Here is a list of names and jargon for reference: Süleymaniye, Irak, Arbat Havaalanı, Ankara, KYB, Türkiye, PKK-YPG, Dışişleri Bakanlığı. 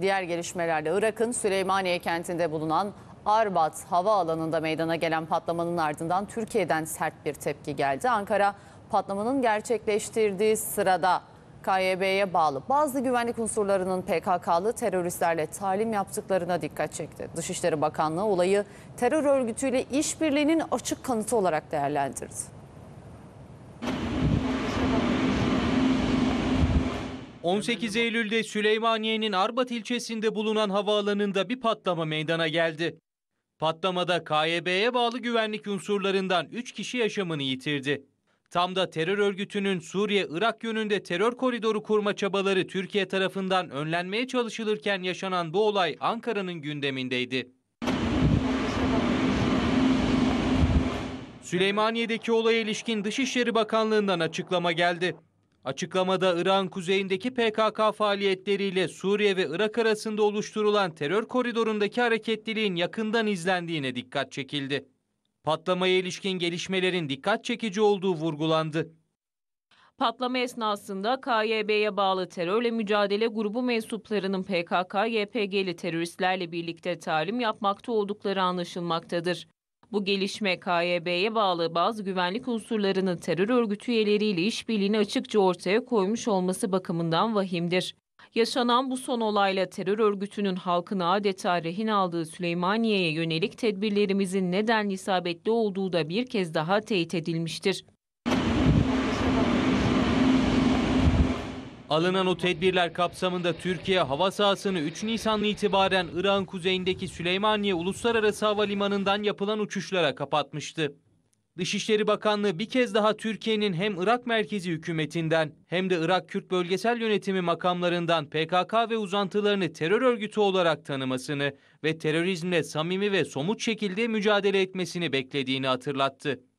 Diğer gelişmelerle Irak'ın Süleymaniye kentinde bulunan Arbat Havaalanı'nda meydana gelen patlamanın ardından Türkiye'den sert bir tepki geldi. Ankara patlamanın gerçekleştirdiği sırada KYB'ye bağlı bazı güvenlik unsurlarının PKK'lı teröristlerle talim yaptıklarına dikkat çekti. Dışişleri Bakanlığı olayı terör örgütüyle işbirliğinin açık kanıtı olarak değerlendirdi. 18 Eylül'de Süleymaniye'nin Arbat ilçesinde bulunan havaalanında bir patlama meydana geldi. Patlamada KYB'ye bağlı güvenlik unsurlarından 3 kişi yaşamını yitirdi. Tam da terör örgütünün Suriye-Irak yönünde terör koridoru kurma çabaları Türkiye tarafından önlenmeye çalışılırken yaşanan bu olay Ankara'nın gündemindeydi. Süleymaniye'deki olaya ilişkin Dışişleri Bakanlığı'ndan açıklama geldi. Açıklamada Irak'ın kuzeyindeki PKK faaliyetleriyle Suriye ve Irak arasında oluşturulan terör koridorundaki hareketliliğin yakından izlendiğine dikkat çekildi. Patlamaya ilişkin gelişmelerin dikkat çekici olduğu vurgulandı. Patlama esnasında KYB'ye bağlı terörle mücadele grubu mensuplarının PKK-YPG'li teröristlerle birlikte talim yapmakta oldukları anlaşılmaktadır. Bu gelişme KYB'ye bağlı bazı güvenlik unsurlarının terör örgütü üyeleriyle işbirliğini açıkça ortaya koymuş olması bakımından vahimdir. Yaşanan bu son olayla terör örgütünün halkını adeta rehin aldığı Süleymaniye'ye yönelik tedbirlerimizin neden isabetli olduğu da bir kez daha teyit edilmiştir. Alınan o tedbirler kapsamında Türkiye hava sahasını 3 Nisan itibaren Irak'ın kuzeyindeki Süleymaniye Uluslararası Havalimanı'ndan yapılan uçuşlara kapatmıştı. Dışişleri Bakanlığı bir kez daha Türkiye'nin hem Irak merkezi hükümetinden hem de Irak Kürt Bölgesel Yönetimi makamlarından PKK ve uzantılarını terör örgütü olarak tanımasını ve terörizmle samimi ve somut şekilde mücadele etmesini beklediğini hatırlattı.